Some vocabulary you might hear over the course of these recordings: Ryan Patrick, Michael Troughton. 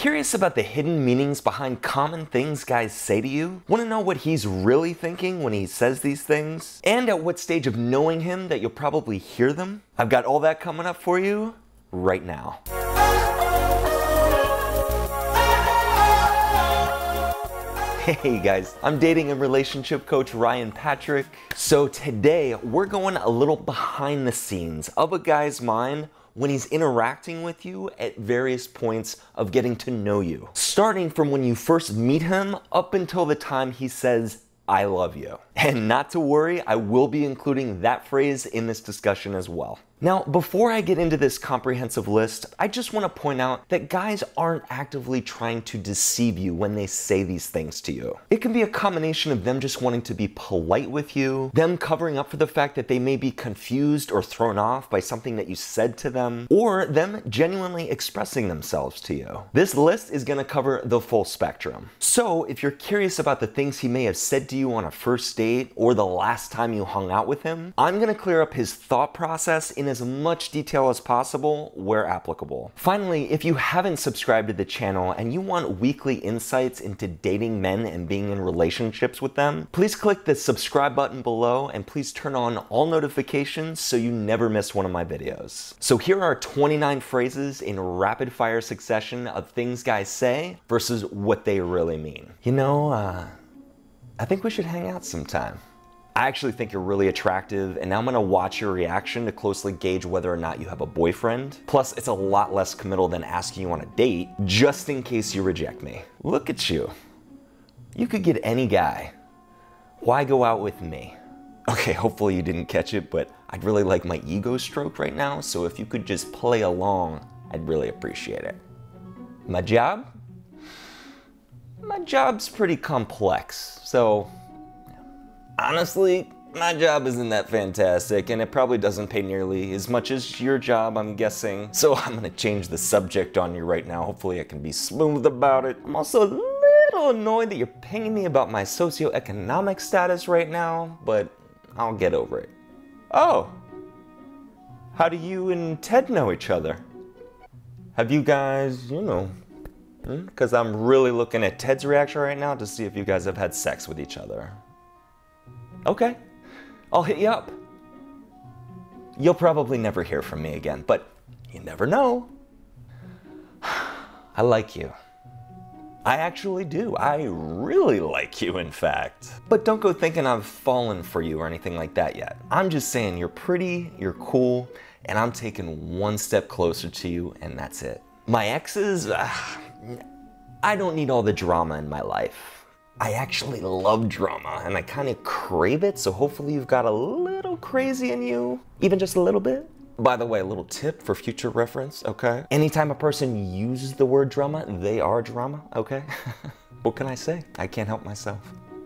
Curious about the hidden meanings behind common things guys say to you? Want to know what he's really thinking when he says these things? And at what stage of knowing him that you'll probably hear them? I've got all that coming up for you right now. Hey guys, I'm dating and relationship coach Ryan Patrick. So today we're going a little behind the scenes of a guy's mind when he's interacting with you at various points of getting to know you. Starting from when you first meet him up until the time he says, "I love you." And not to worry, I will be including that phrase in this discussion as well. Now, before I get into this comprehensive list, I just want to point out that guys aren't actively trying to deceive you when they say these things to you. It can be a combination of them just wanting to be polite with you, them covering up for the fact that they may be confused or thrown off by something that you said to them, or them genuinely expressing themselves to you. This list is going to cover the full spectrum. So if you're curious about the things he may have said to you on a first date or the last time you hung out with him, I'm gonna clear up his thought process in as much detail as possible where applicable. Finally, if you haven't subscribed to the channel and you want weekly insights into dating men and being in relationships with them, please click the subscribe button below and please turn on all notifications so you never miss one of my videos. So here are 29 phrases in rapid fire succession of things guys say versus what they really mean. You know, I think we should hang out sometime. I actually think you're really attractive, and now I'm gonna watch your reaction to closely gauge whether or not you have a boyfriend. Plus, it's a lot less committal than asking you on a date, just in case you reject me. Look at you. You could get any guy. Why go out with me? Okay, hopefully you didn't catch it, but I'd really like my ego stroked right now, so if you could just play along, I'd really appreciate it. My job? My job's pretty complex, so honestly, my job isn't that fantastic, and it probably doesn't pay nearly as much as your job, I'm guessing. So I'm gonna change the subject on you right now. Hopefully I can be smooth about it. I'm also a little annoyed that you're pinging me about my socioeconomic status right now, but I'll get over it. Oh, how do you and Ted know each other? Have you guys, you know, because I'm really looking at Ted's reaction right now to see if you guys have had sex with each other. Okay, I'll hit you up. You'll probably never hear from me again, but you never know. I like you. I actually do. I really like you, in fact. But don't go thinking I've fallen for you or anything like that yet. I'm just saying you're pretty, you're cool, and I'm taking one step closer to you, and that's it. My exes, I don't need all the drama in my life. I actually love drama and I kind of crave it, so hopefully you've got a little crazy in you, even just a little bit. By the way, a little tip for future reference, okay? Anytime a person uses the word drama, they are drama, okay? What can I say? I can't help myself.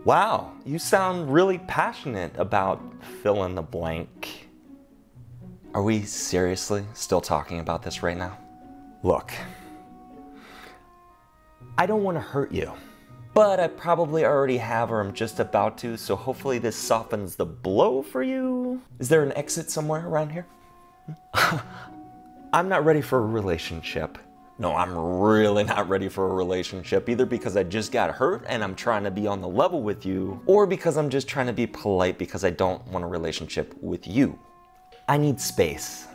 Wow, you sound really passionate about fill in the blank. Are we seriously still talking about this right now? Look, I don't want to hurt you, but I probably already have or I'm just about to, so hopefully this softens the blow for you. Is there an exit somewhere around here? I'm not ready for a relationship. No, I'm really not ready for a relationship, either because I just got hurt and I'm trying to be on the level with you, or because I'm just trying to be polite because I don't want a relationship with you. I need space.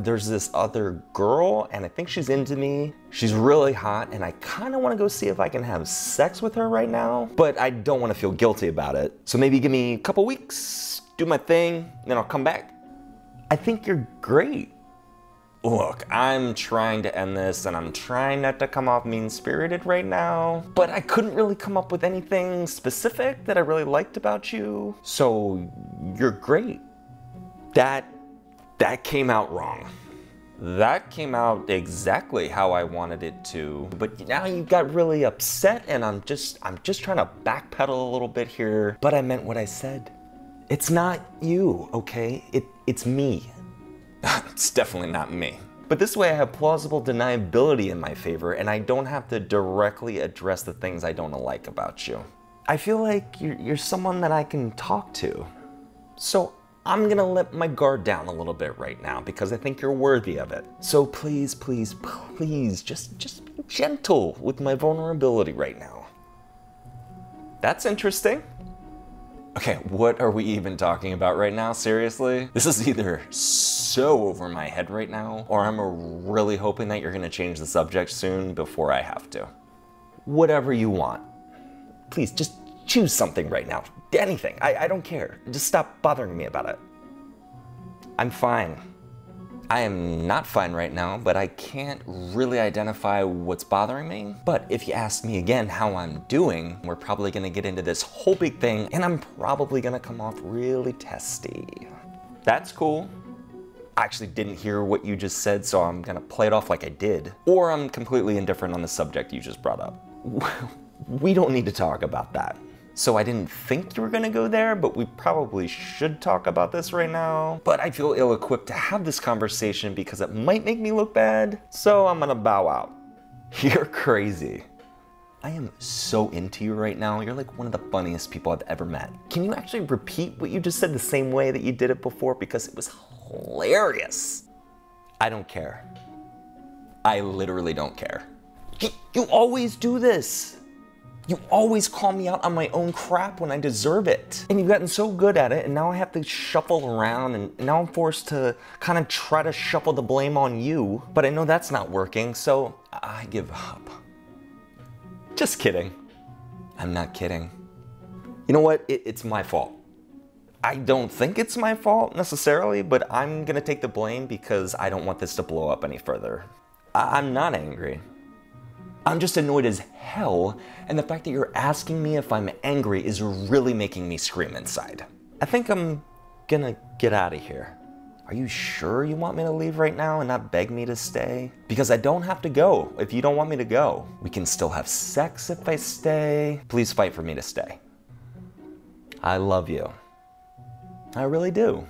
There's this other girl and I think she's into me. She's really hot and I kind of want to go see if I can have sex with her right now, but I don't want to feel guilty about it. So maybe give me a couple weeks, do my thing, then I'll come back. I think you're great. Look, I'm trying to end this and I'm trying not to come off mean-spirited right now, but I couldn't really come up with anything specific that I really liked about you. So you're great. That came out wrong. That came out exactly how I wanted it to, but now you got really upset and I'm just trying to backpedal a little bit here, but I meant what I said. It's not you, okay? It's me. It's definitely not me. But this way I have plausible deniability in my favor and I don't have to directly address the things I don't like about you. I feel like you're someone that I can talk to. So I'm gonna let my guard down a little bit right now because I think you're worthy of it. So please, please, please, just be gentle with my vulnerability right now. That's interesting. Okay, what are we even talking about right now, seriously? This is either so over my head right now, or I'm really hoping that you're gonna change the subject soon before I have to. Whatever you want. Please, just choose something right now. Anything, I don't care. Just stop bothering me about it. I'm fine. I am not fine right now, but I can't really identify what's bothering me. But if you ask me again how I'm doing, we're probably gonna get into this whole big thing and I'm probably gonna come off really testy. That's cool. I actually didn't hear what you just said, so I'm gonna play it off like I did. Or I'm completely indifferent on the subject you just brought up. We don't need to talk about that. So I didn't think you were gonna go there, but we probably should talk about this right now. But I feel ill-equipped to have this conversation because it might make me look bad, so I'm gonna bow out. You're crazy. I am so into you right now. You're like one of the funniest people I've ever met. Can you actually repeat what you just said the same way that you did it before? Because it was hilarious. I don't care. I literally don't care. You always do this. You always call me out on my own crap when I deserve it. And you've gotten so good at it, and now I have to shuffle around, and now I'm forced to kind of try to shuffle the blame on you. But I know that's not working, so I give up. Just kidding. I'm not kidding. You know what? It's my fault. I don't think it's my fault necessarily, but I'm gonna take the blame because I don't want this to blow up any further. I'm not angry. I'm just annoyed as hell, and the fact that you're asking me if I'm angry is really making me scream inside. I think I'm gonna get out of here. Are you sure you want me to leave right now and not beg me to stay? Because I don't have to go if you don't want me to go. We can still have sex if I stay. Please fight for me to stay. I love you. I really do.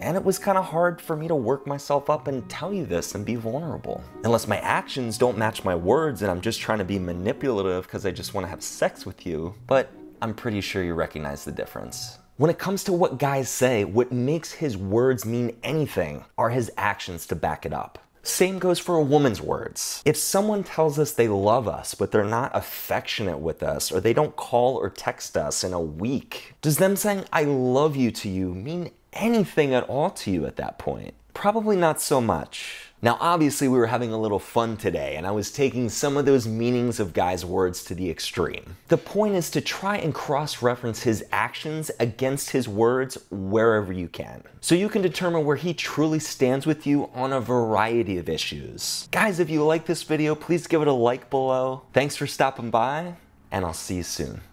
And it was kind of hard for me to work myself up and tell you this and be vulnerable. Unless my actions don't match my words and I'm just trying to be manipulative because I just want to have sex with you, but I'm pretty sure you recognize the difference. When it comes to what guys say, what makes his words mean anything are his actions to back it up. Same goes for a woman's words. If someone tells us they love us, but they're not affectionate with us, or they don't call or text us in a week, does them saying I love you to you mean anything at all to you at that point? Probably not so much. Now, obviously we were having a little fun today and I was taking some of those meanings of guys' words to the extreme. The point is to try and cross-reference his actions against his words wherever you can. So you can determine where he truly stands with you on a variety of issues. Guys, if you like this video, please give it a like below. Thanks for stopping by and I'll see you soon.